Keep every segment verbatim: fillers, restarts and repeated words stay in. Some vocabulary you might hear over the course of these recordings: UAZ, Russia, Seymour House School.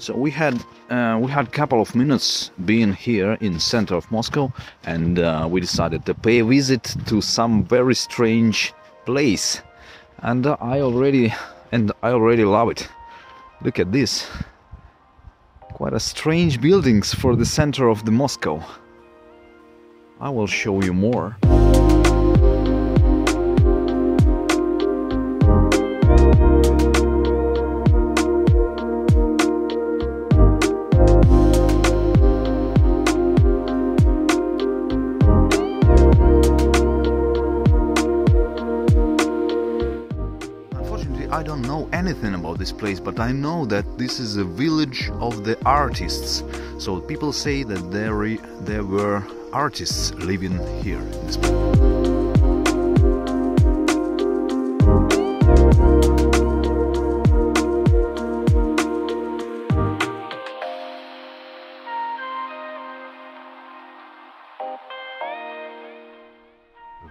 So we had uh, we had a couple of minutes being here in the center of Moscow, and uh, we decided to pay a visit to some very strange place, and uh, I already and I already love it. Look at this. Quite a strange buildings for the center of the Moscow. I will show you more. I don't know anything about this place, but I know that this is a village of the artists. So people say that there, re there were artists living here in this place.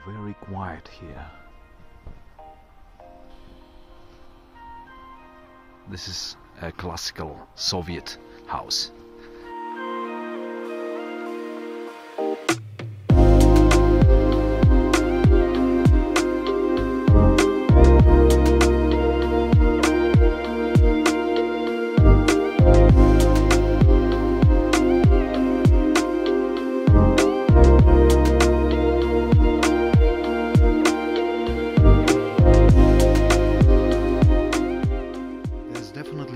Very quiet here. This is a classical Soviet house.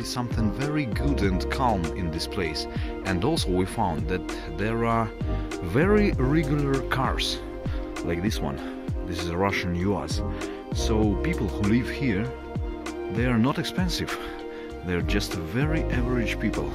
Something very good and calm in this place, and also we found that there are very regular cars like this one. This is a Russian U A Z, so people who live here, they are not expensive, they're just very average people.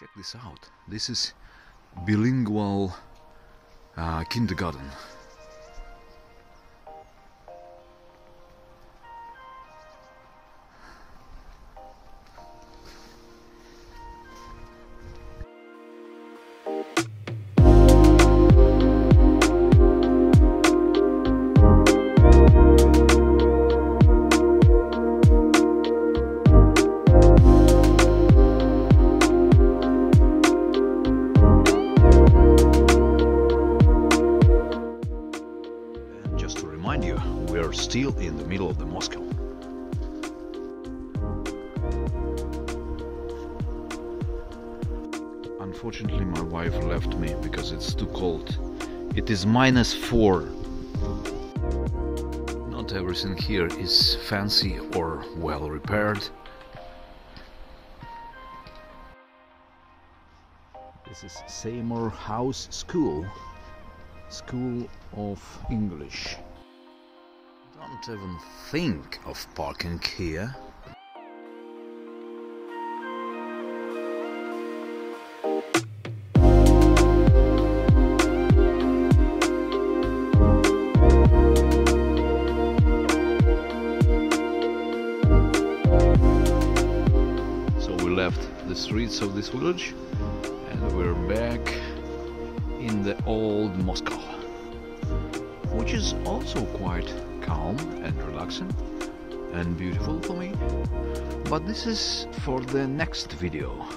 Check this out. This is bilingual uh, kindergarten. Still in the middle of the Moscow. Unfortunately, my wife left me because it's too cold. It is minus four. Not everything here is fancy or well repaired. This is Seymour House School, School of English. Don't even think of parking here. So we left the streets of this village and we're back in the old Moscow, which is also quite calm and relaxing and beautiful for me, but this is for the next video.